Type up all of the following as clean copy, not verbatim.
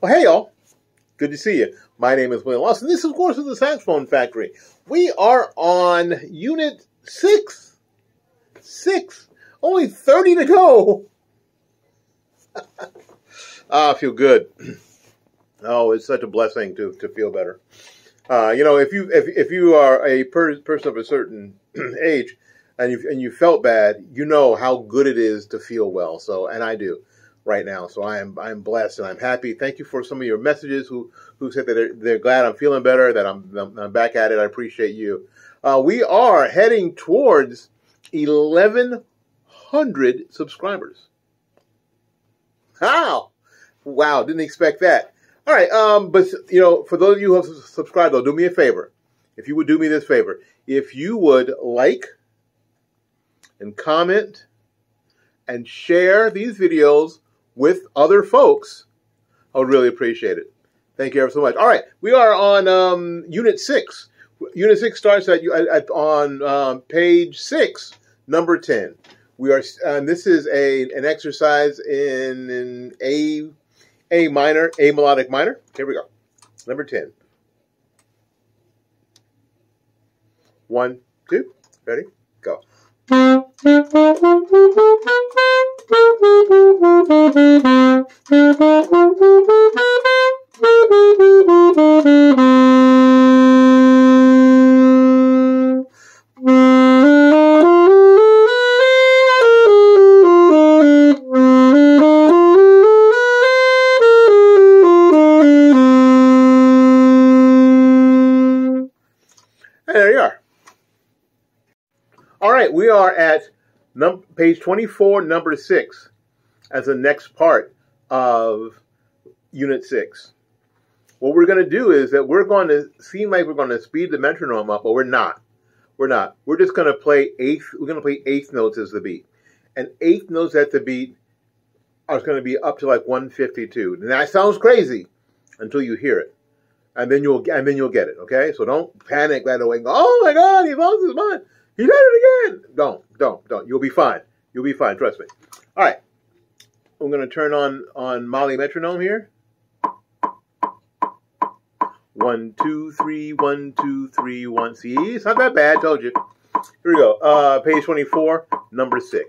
Well, hey, y'all. Good to see you. My name is William Lawson. This, of course, is the Saxophone Factory. We are on Unit 6. 6. Only 30 to go. I feel good. Oh, it's such a blessing to feel better. You know, if you are a person of a certain age and you felt bad, you know how good it is to feel well. So, and I do. Right now, so I'm blessed and I'm happy. Thank you for some of your messages who said that they're glad I'm feeling better, that I'm back at it. I appreciate you. We are heading towards 1,100 subscribers. How? Wow, didn't expect that. All right, but you know, for those of you who have subscribed, though, do me a favor. If you would do me this favor, if you would like and comment and share these videos with other folks, I would really appreciate it. Thank you ever so much. All right, we are on Unit 6. Unit 6 starts on page 6, number 10. We are, this is an exercise in A minor, A melodic minor. Here we go. Number 10. 1, 2, ready, go. We are at page 24, number 6, as the next part of Unit 6. What we're going to do is that we're going to seem like we're going to speed the metronome up, but we're not. We're not. We're just going to play eighth. We're going to play eighth notes as the beat, and eighth notes at the beat are going to be up to like 152. And that sounds crazy until you hear it, and then you'll get it. Okay, so don't panic right away and go, "Oh my God, he lost his mind. He did it again!" Don't. You'll be fine. You'll be fine. Trust me. All right. I'm going to turn on Molly Metronome here. 1, 2, 3, 1, 2, 3, 1. See, it's not that bad. Told you. Here we go. Page 24, number 6.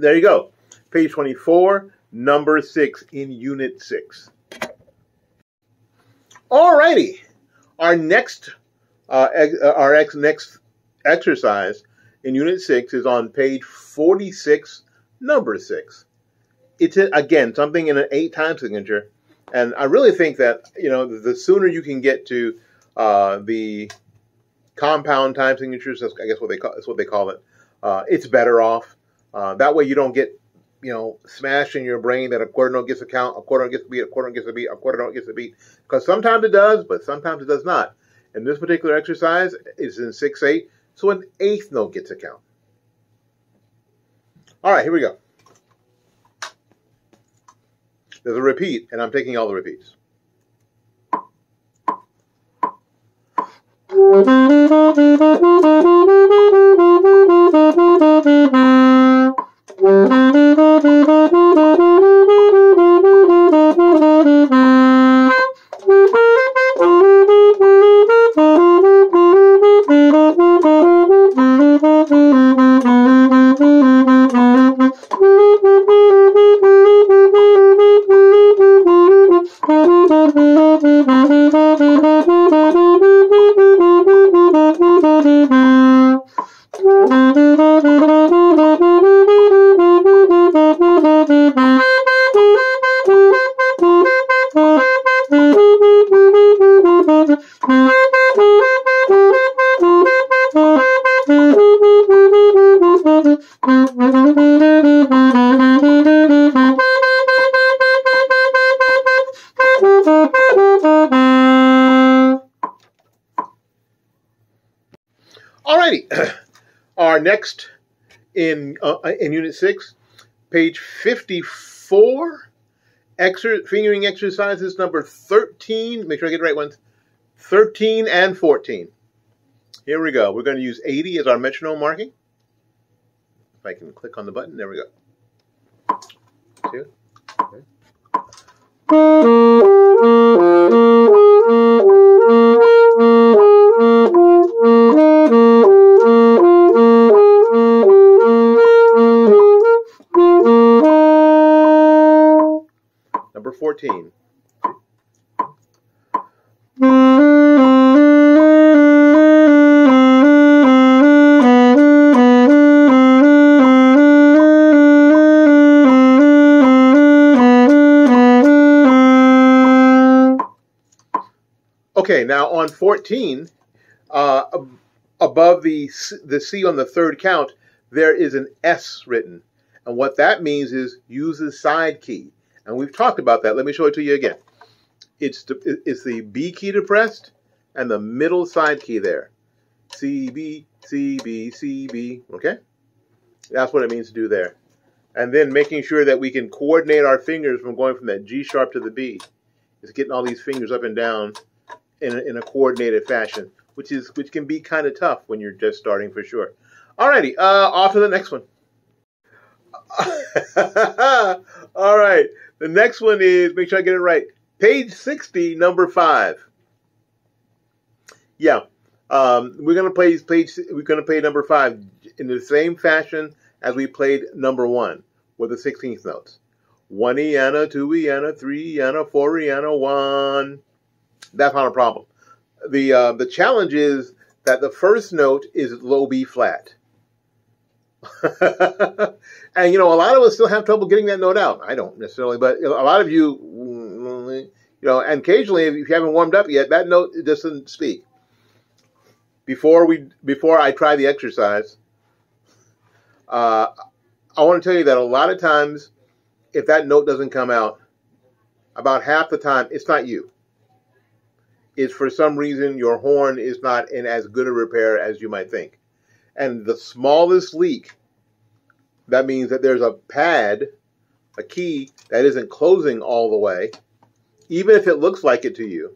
There you go. Page 24, number 6 in Unit 6. Alrighty. Our next next exercise in Unit 6 is on page 46, number 6. It's, again, something in an 8-time signature. And I really think that, you know, the sooner you can get to the compound time signatures, that's, I guess, what they call it, it's better off. That way you don't get, you know, smashed in your brain that a quarter note gets a count, a quarter note gets a beat, a quarter note gets a beat, a quarter note gets a beat. Because sometimes it does, but sometimes it does not. And this particular exercise is in 6/8, so an eighth note gets a count. All right, here we go. There's a repeat, and I'm taking all the repeats. Next, in Unit 6, page 54, fingering exercises number 13. Make sure I get the right ones. 13 and 14. Here we go. We're going to use 80 as our metronome marking. If I can click on the button. There we go. Two. Number 14. Okay, now on 14, above the C on the third count, there is an S written. And what that means is use the side key. And we've talked about that. Let me show it to you again. It's the B key depressed and the middle side key there. C, B, C, B, C, B. Okay? That's what it means to do there. And then making sure that we can coordinate our fingers from going from that G sharp to the B. It's getting all these fingers up and down in a coordinated fashion, which can be kind of tough when you're just starting for sure. Alrighty, off to the next one. All right. The next one is, make sure I get it right, page 60, number 5. Yeah, we're gonna play number 5 in the same fashion as we played number 1 with the 16th notes. 1e, 2e, 3e, 4e, 1. That's not a problem. The challenge is that the first note is low B flat. And, you know, a lot of us still have trouble getting that note out. I don't necessarily, but a lot of you, you know, and occasionally if you haven't warmed up yet, that note doesn't speak. Before I try the exercise, I want to tell you that a lot of times if that note doesn't come out, about half the time, it's not you. It's for some reason your horn is not in as good a repair as you might think. And the smallest leak, that means that there's a pad, a key, that isn't closing all the way, even if it looks like it to you,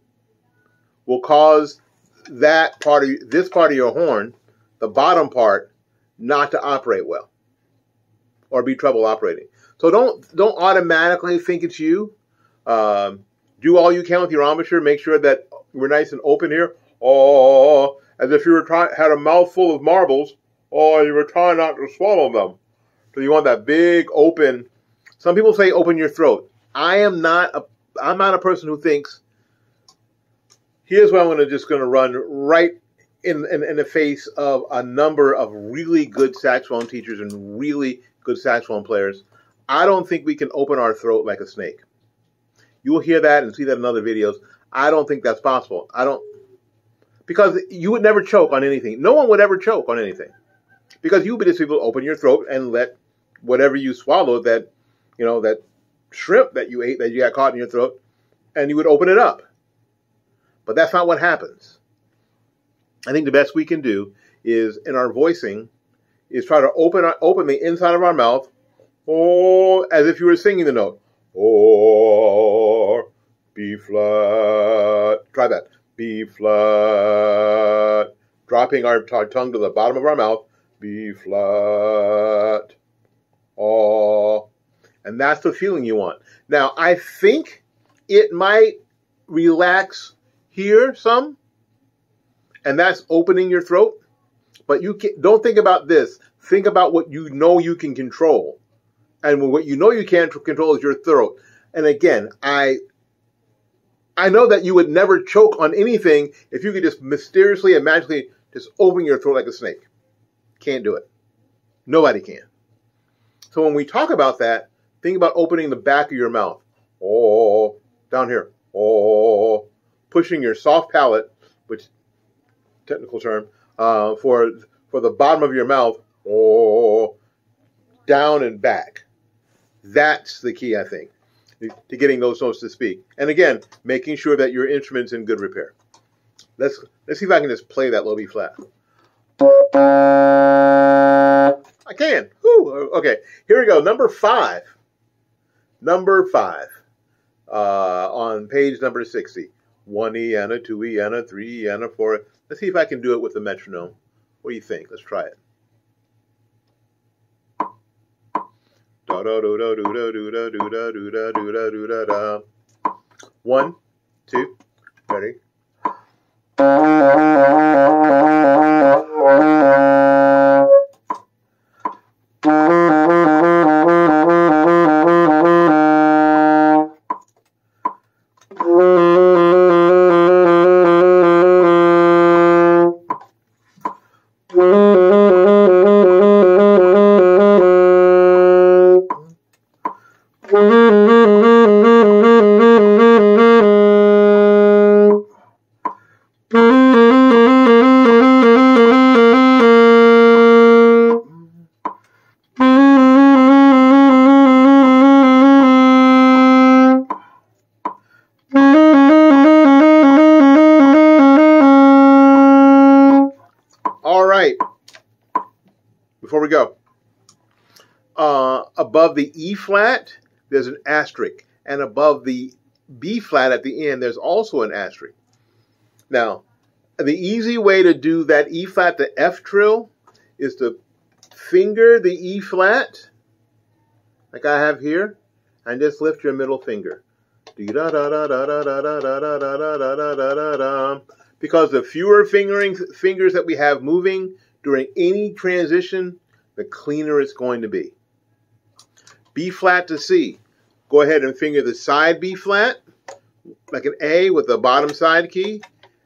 will cause that part of, this part of your horn, the bottom part, not to operate well or be trouble operating. So don't automatically think it's you. Do all you can with your embouchure. Make sure that we're nice and open here. Oh, as if you were had a mouthful of marbles, or you were trying not to swallow them. So you want that big open. Some people say open your throat. I'm not a person who thinks, here's what I'm just gonna run right in the face of a number of really good saxophone teachers and really good saxophone players. I don't think we can open our throat like a snake. You'll hear that and see that in other videos. I don't think that's possible. Because you would never choke on anything. No one would ever choke on anything. Because you would just open your throat and let whatever you swallowed, that, you know, that shrimp that you ate, that you got caught in your throat, and you would open it up. But that's not what happens. I think the best we can do is, in our voicing, is try to open the inside of our mouth, oh, as if you were singing the note. Oh. B flat. Try that. B flat. Dropping our tongue to the bottom of our mouth. B flat. Oh. And that's the feeling you want. Now, I think it might relax here some. And that's opening your throat. But you can, don't think about this. Think about what you know you can control. And what you know you can't control is your throat. And again, I know that you would never choke on anything if you could just mysteriously and magically just open your throat like a snake. Can't do it. Nobody can. So when we talk about that, think about opening the back of your mouth. Oh, down here. Oh, pushing your soft palate, which technical term, for the bottom of your mouth. Oh, down and back. That's the key, I think, to getting those notes to speak. And again, making sure that your instrument's in good repair. Let's see if I can just play that low B flat. I can. Woo. Okay, here we go. Number 5. Number 5 on page number 60. 1E and a 2E and a 3E and a 4. Let's see if I can do it with the metronome. What do you think? Let's try it. One, two, ready. Above the E flat, there's an asterisk. And above the B flat at the end, there's also an asterisk. Now, the easy way to do that E flat to F trill is to finger the E flat, like I have here, and just lift your middle finger. Because the fewer fingers that we have moving during any transition, the cleaner it's going to be. B flat to C. Go ahead and finger the side B flat, like an A with the bottom side key.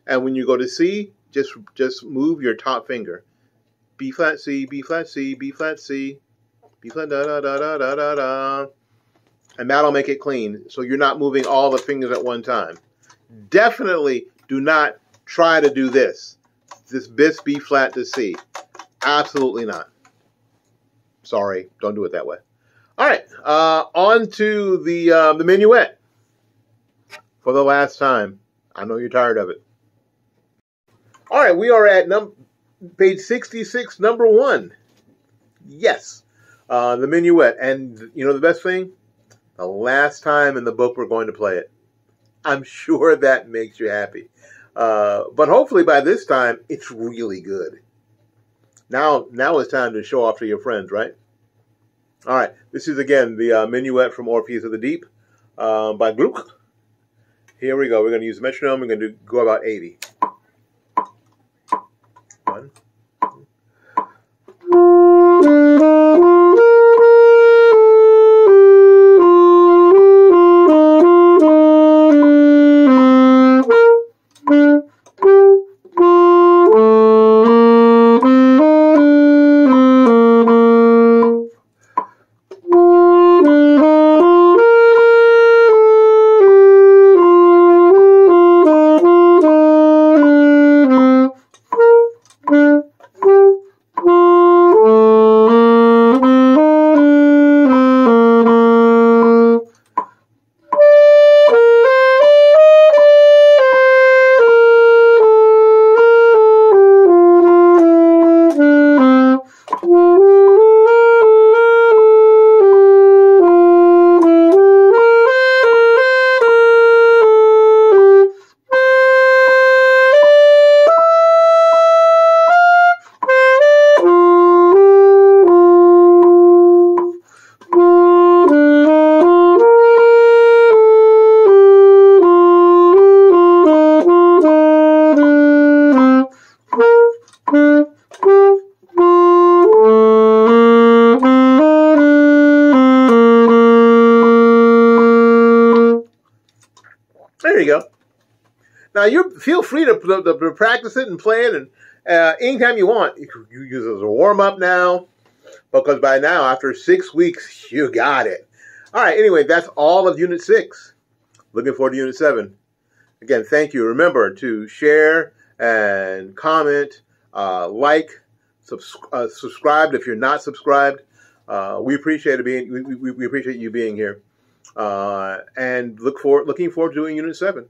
And when you go to C, just move your top finger. B flat C, B flat C, B flat C, B flat da da da da da da da. And that'll make it clean, so you're not moving all the fingers at one time. Definitely do not try to do this. This B flat to C. Absolutely not. Sorry, don't do it that way. All right, on to the minuet for the last time. I know you're tired of it. All right, we are at page 66, number 1. Yes, the minuet. And you know the best thing? The last time in the book we're going to play it. I'm sure that makes you happy. But hopefully by this time, it's really good. Now it's time to show off to your friends, right? All right, this is, again, the minuet from Orpheus of the Deep by Gluck. Here we go. We're going to use the metronome. We're going to go about 80. 1. There you go. Now, you feel free to practice it and play it, and anytime you want. You can use it as a warm-up now, because by now, after 6 weeks, you got it. All right, anyway, that's all of Unit 6. Looking forward to Unit 7. Again, thank you. Remember to share and comment, like, subscribe if you're not subscribed. We appreciate it being. We appreciate you being here, and looking forward to doing Unit 7.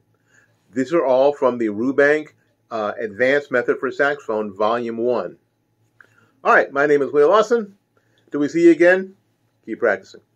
These are all from the Rubank Advanced Method for Saxophone, Volume 1. All right, my name is William Lawson. Till we see you again, keep practicing.